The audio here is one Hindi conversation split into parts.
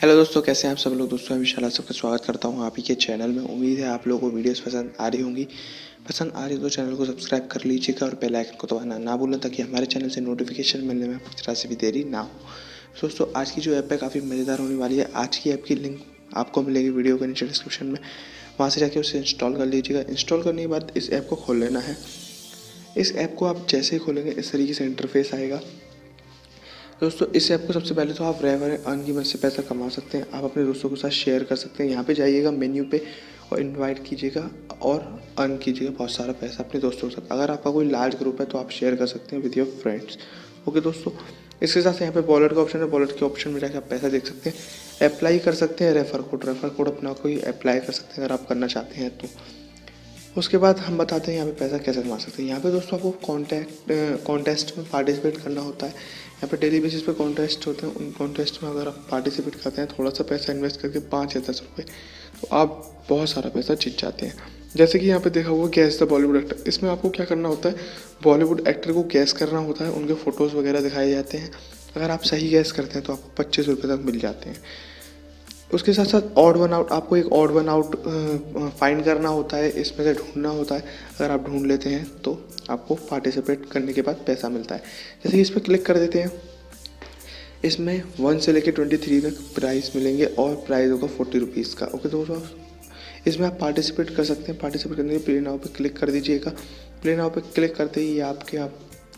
हेलो दोस्तों, कैसे हैं आप सब लोग। दोस्तों, मैं विशाल सबका स्वागत करता हूं आप ही के चैनल में। उम्मीद है आप लोगों को वीडियोस पसंद आ रही होंगी। पसंद आ रही हो तो चैनल को सब्सक्राइब कर लीजिएगा और बेल आइकन को दबाना ना भूलें, ताकि हमारे चैनल से नोटिफिकेशन मिलने में आपको जरा से भी देरी ना हो। दोस्तों, आज की जो ऐप है काफ़ी मज़ेदार होने वाली है। आज की ऐप की लिंक आपको मिलेगी वीडियो के नीचे डिस्क्रिप्शन में, वहाँ से जाके उसे इंस्टॉल कर लीजिएगा। इंस्टॉल करने के बाद इस ऐप को खोल लेना है। इस ऐप को आप जैसे ही खोलेंगे इस तरीके से इंटरफेस आएगा। दोस्तों, इस ऐप को सबसे पहले तो आप रेफर एंड अर्न की मदद से पैसा कमा सकते हैं। आप अपने दोस्तों के साथ शेयर कर सकते हैं। यहाँ पे जाइएगा मेन्यू पे और इनवाइट कीजिएगा और अर्न कीजिएगा बहुत सारा पैसा अपने दोस्तों के साथ। अगर आपका कोई लार्ज ग्रुप है तो आप शेयर कर सकते हैं विद योर फ्रेंड्स। ओके दोस्तों, इसके साथ यहाँ पे वॉलेट का ऑप्शन है। वॉलेट के ऑप्शन में जाकर आप पैसा देख सकते हैं, अप्लाई कर सकते हैं रेफर कोड अपना कोई अप्लाई कर सकते हैं अगर आप करना चाहते हैं तो। उसके बाद हम बताते हैं यहाँ पे पैसा कैसे कमा सकते हैं। यहाँ पे दोस्तों आपको कॉन्टेस्ट में पार्टिसिपेट करना होता है। यहाँ पे डेली बेसिस पे कॉन्टेस्ट होते हैं। उन कॉन्टेस्ट में अगर आप पार्टिसिपेट करते हैं, थोड़ा सा पैसा इन्वेस्ट करके 5 या 10 रुपये, तो आप बहुत सारा पैसा जीत जाते हैं। जैसे कि यहाँ पे देखा हुआ गैस द बॉलीवुड एक्टर, इसमें आपको क्या करना होता है, बॉलीवुड एक्टर को गैस करना होता है। उनके फ़ोटोज़ वगैरह दिखाए जाते हैं। अगर आप सही गैस करते हैं तो आपको 25 रुपये तक मिल जाते हैं। उसके साथ साथ ऑड वन आउट, आपको एक ऑड वन आउट फाइंड करना होता है, इसमें से ढूंढना होता है। अगर आप ढूंढ लेते हैं तो आपको पार्टिसिपेट करने के बाद पैसा मिलता है। जैसे इस पर क्लिक कर देते हैं, इसमें 1 से लेकर 23 तक प्राइस मिलेंगे और प्राइस होगा 40 रुपीज़ का। ओके दोस्तों, इसमें आप पार्टिसिपेट कर सकते हैं। पार्टिसिपेट करने के प्ले नाउ पर क्लिक कर दीजिएगा। प्ले नाउ पर क्लिक करते ही आपके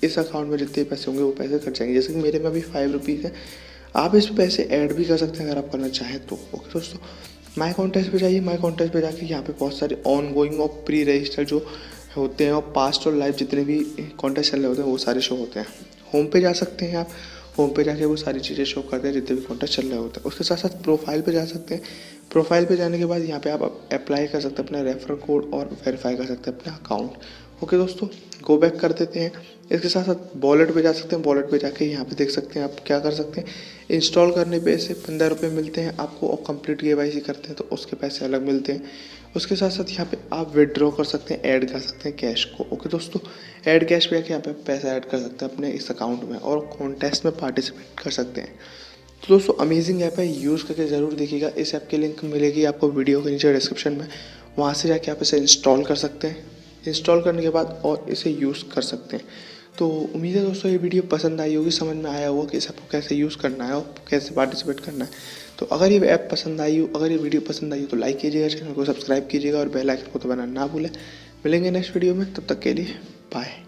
इस अकाउंट में जितने पैसे होंगे वो पैसे कट जाएंगे। जैसे कि मेरे में अभी 5 रुपीज़ है। आप इस पर पैसे ऐड भी कर सकते हैं अगर आप करना चाहें तो। ओके दोस्तों, माय कॉन्टेस्ट पे जाइए। माय कॉन्टेस्ट पे जाके यहाँ पे बहुत सारे ऑन गोइंग और प्री रजिस्टर जो होते हैं और पास्ट और लाइव जितने भी कॉन्टेस्ट चल रहे होते हैं वो सारे शो होते हैं। होम पे जा सकते हैं आप, होम पे जाके वो सारी चीज़ें शो करते हैं जितने भी कॉन्टेस्ट चल रहे होते हैं। उसके साथ साथ प्रोफाइल पर जा सकते हैं। प्रोफाइल पर जाने के बाद यहाँ पर आप अप्लाई कर सकते हैं अपना रेफर कोड और वेरीफाई कर सकते हैं अपना अकाउंट। ओके दोस्तों, गो बैक कर देते हैं। इसके साथ साथ वॉलेट पे जा सकते हैं। वॉलेट पे जाके यहाँ पे देख सकते हैं आप क्या कर सकते हैं। इंस्टॉल करने पे इसे 15 रुपये मिलते हैं आपको, और कंप्लीट KYC करते हैं तो उसके पैसे अलग मिलते हैं। उसके साथ साथ यहाँ पे आप विड्रॉ कर सकते हैं, ऐड कर सकते हैं कैश को। ओके दोस्तों, ऐड कैश पे जाके यहाँ पे पैसा ऐड कर सकते हैं अपने इस अकाउंट में और कॉन्टेस्ट में पार्टिसिपेट कर सकते हैं। तो दोस्तों, अमेजिंग ऐप है, यूज़ करके ज़रूर देखिएगा। इस ऐप की लिंक मिलेगी आपको वीडियो के नीचे डिस्क्रिप्शन में, वहाँ से जाके आप इसे इंस्टॉल कर सकते हैं। इंस्टॉल करने के बाद और इसे यूज़ कर सकते हैं। तो उम्मीद है दोस्तों ये वीडियो पसंद आई होगी, समझ में आया होगा कि इस ऐप को कैसे यूज़ करना है और कैसे पार्टिसिपेट करना है। तो अगर ये ऐप पसंद आई हो, अगर ये वीडियो पसंद आई हो तो लाइक कीजिएगा, चैनल को सब्सक्राइब कीजिएगा और बेल आइकन को दबाना ना भूलें। मिलेंगे नेक्स्ट वीडियो में, तब तक के लिए बाय।